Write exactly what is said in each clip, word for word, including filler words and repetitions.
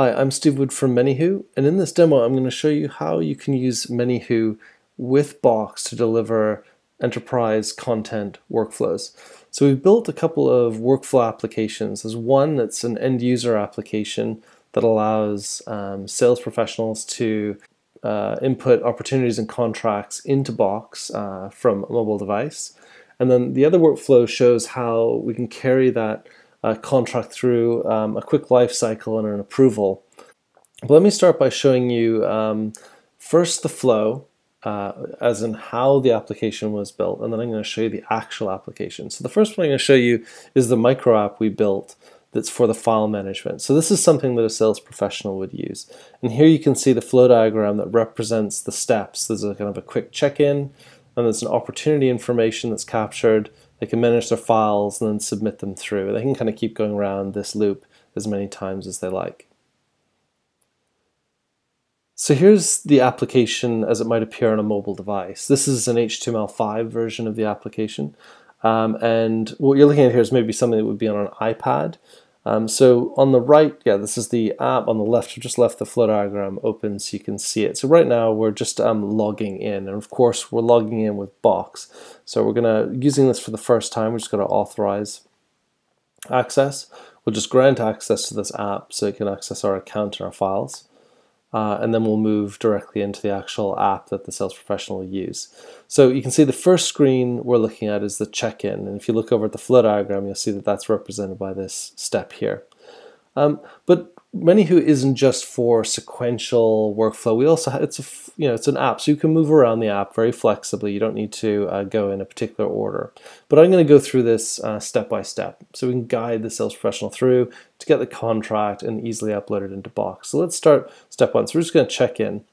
Hi, I'm Steve Wood from ManyWho, and in this demo I'm going to show you how you can use ManyWho with Box to deliver enterprise content workflows. So we've built a couple of workflow applications. There's one that's an end user application that allows um, sales professionals to uh, input opportunities and contracts into Box uh, from a mobile device. And then the other workflow shows how we can carry that a contract through um, a quick life cycle and an approval. But let me start by showing you um, first the flow, uh, as in how the application was built, and then I'm going to show you the actual application. So the first one I'm going to show you is the micro app we built that's for the file management. So this is something that a sales professional would use. And here you can see the flow diagram that represents the steps. There's a kind of a quick check-in, and there's an opportunity information that's captured. They can manage their files and then submit them through. They can kind of keep going around this loop as many times as they like. So here's the application as it might appear on a mobile device. This is an H T M L five version of the application. Um, and what you're looking at here is maybe something that would be on an iPad. Um, so on the right, yeah, this is the app. On the left, I've just left the flow diagram open so you can see it. So right now we're just um, logging in, and of course we're logging in with Box. So we're gonna, using this for the first time, we're just gonna authorize access. We'll just grant access to this app so it can access our account and our files. Uh, and then we'll move directly into the actual app that the sales professional will use. So you can see the first screen we're looking at is the check-in, and if you look over at the flow diagram, you'll see that that's represented by this step here. Um, but ManyWho isn't just for sequential workflow. We also have, it's a, you know, it's an app, so you can move around the app very flexibly. You don't need to uh, go in a particular order. But I'm going to go through this uh, step by step, so we can guide the sales professional through to get the contract and easily upload it into Box. So let's start step one. So we're just going to check in.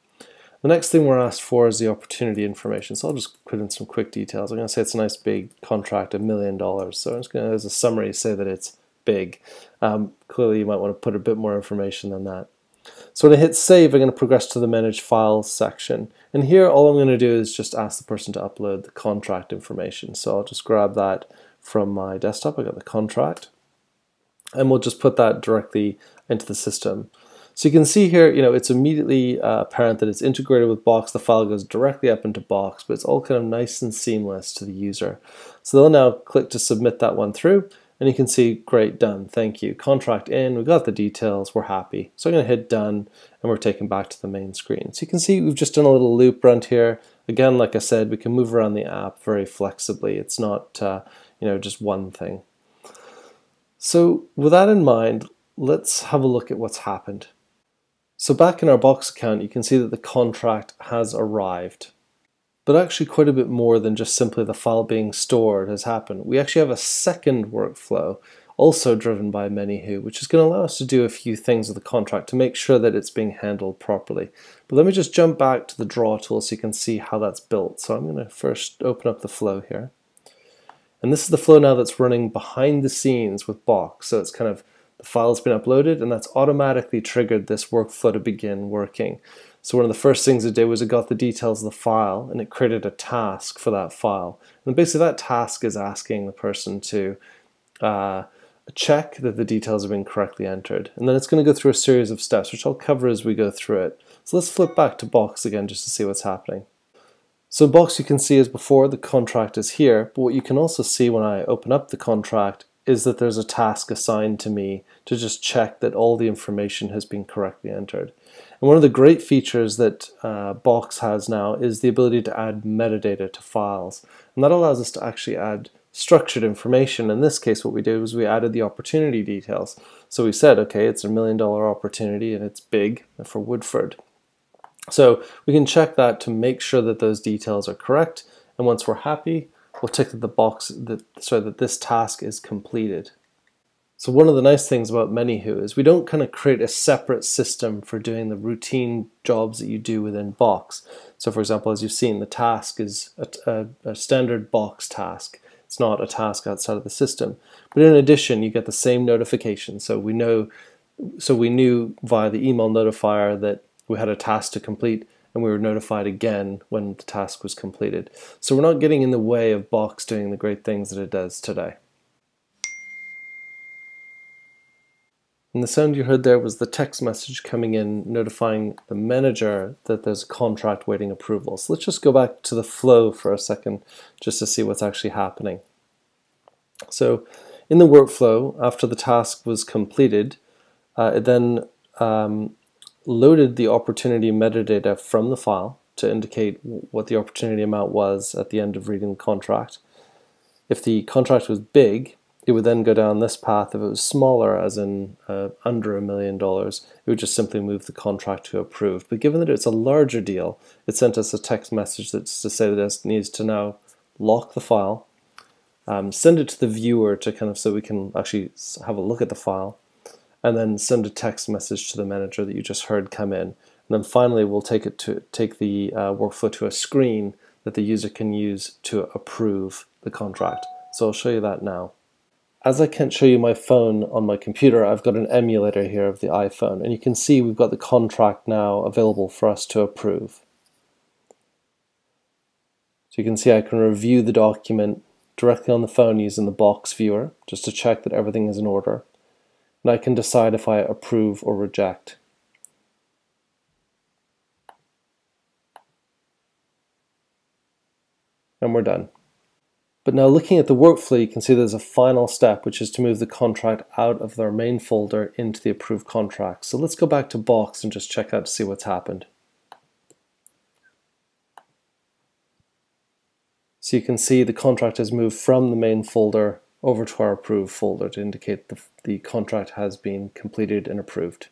The next thing we're asked for is the opportunity information. So I'll just put in some quick details. I'm going to say it's a nice big contract, a million dollars. So I'm just going to, as a summary, say that it's big. Um, clearly you might want to put a bit more information than that. So when I hit save, I'm going to progress to the manage files section, and here all I'm going to do is just ask the person to upload the contract information. So I'll just grab that from my desktop. I got the contract, and we'll just put that directly into the system. So you can see here, you know, it's immediately uh, apparent that it's integrated with Box. The file goes directly up into Box, but it's all kind of nice and seamless to the user. So they'll now click to submit that one through. And you can see, great, done, thank you. Contract in, we've got the details, we're happy. So I'm going to hit done, and we're taken back to the main screen. So you can see we've just done a little loop around here. Again, like I said, we can move around the app very flexibly. It's not uh, you know, just one thing. So with that in mind, let's have a look at what's happened. So back in our Box account, you can see that the contract has arrived. But actually quite a bit more than just simply the file being stored has happened. We actually have a second workflow, also driven by ManyWho, which is going to allow us to do a few things with the contract to make sure that it's being handled properly. But let me just jump back to the draw tool so you can see how that's built. So I'm going to first open up the flow here. And this is the flow now that's running behind the scenes with Box. So it's kind of, the file's been uploaded, and that's automatically triggered this workflow to begin working. So one of the first things it did was it got the details of the file, and it created a task for that file. And basically that task is asking the person to uh, check that the details have been correctly entered. And then it's going to go through a series of steps, which I'll cover as we go through it. So let's flip back to Box again just to see what's happening. So Box, you can see as before, the contract is here. But what you can also see when I open up the contract is that there's a task assigned to me to just check that all the information has been correctly entered. And one of the great features that uh, Box has now is the ability to add metadata to files. And that allows us to actually add structured information. In this case, what we did was we added the opportunity details. So we said, okay, it's a million dollar opportunity and it's big for Woodford. So we can check that to make sure that those details are correct. And once we're happy, we'll tick that the box that so that this task is completed. So one of the nice things about ManyWho is we don't kind of create a separate system for doing the routine jobs that you do within Box. So for example, as you've seen, the task is a, a, a standard Box task. It's not a task outside of the system. But in addition, you get the same notification. So we know, so we knew via the email notifier that we had a task to complete, and we were notified again when the task was completed. So we're not getting in the way of Box doing the great things that it does today. And the sound you heard there was the text message coming in notifying the manager that there's a contract waiting approval. So let's just go back to the flow for a second just to see what's actually happening. So in the workflow, after the task was completed, uh, it then um, loaded the opportunity metadata from the file to indicate what the opportunity amount was at the end of reading the contract. If the contract was big, it would then go down this path. If it was smaller, as in uh, under a million dollars, it would just simply move the contract to approved. But given that it's a larger deal, it sent us a text message that's to say that it needs to now lock the file, um, send it to the viewer to kind of so we can actually have a look at the file, and then send a text message to the manager that you just heard come in. And then finally, we'll take it to take the uh, workflow to a screen that the user can use to approve the contract. So I'll show you that now. As I can't show you my phone on my computer, I've got an emulator here of the iPhone, and you can see we've got the contract now available for us to approve. So you can see I can review the document directly on the phone using the Box viewer, just to check that everything is in order. And I can decide if I approve or reject. And we're done. But now looking at the workflow, you can see there's a final step, which is to move the contract out of their main folder into the approved contract. So let's go back to Box and just check out to see what's happened. So you can see the contract has moved from the main folder over to our approved folder to indicate the, the contract has been completed and approved.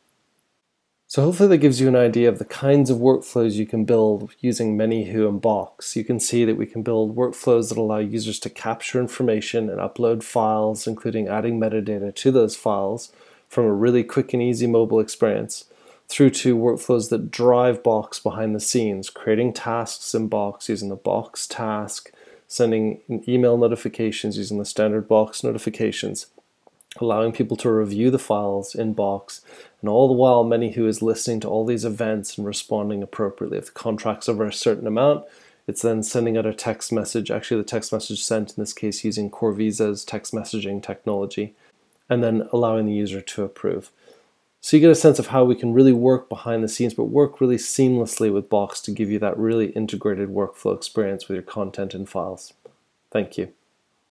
So hopefully that gives you an idea of the kinds of workflows you can build using ManyWho and Box. You can see that we can build workflows that allow users to capture information and upload files, including adding metadata to those files, from a really quick and easy mobile experience, through to workflows that drive Box behind the scenes, creating tasks in Box using the Box task, sending email notifications using the standard Box notifications, allowing people to review the files in Box, and all the while ManyWho is listening to all these events and responding appropriately. If the contract's over a certain amount, it's then sending out a text message, actually the text message sent in this case using Corvisa's text messaging technology, and then allowing the user to approve. So you get a sense of how we can really work behind the scenes, but work really seamlessly with Box to give you that really integrated workflow experience with your content and files. Thank you.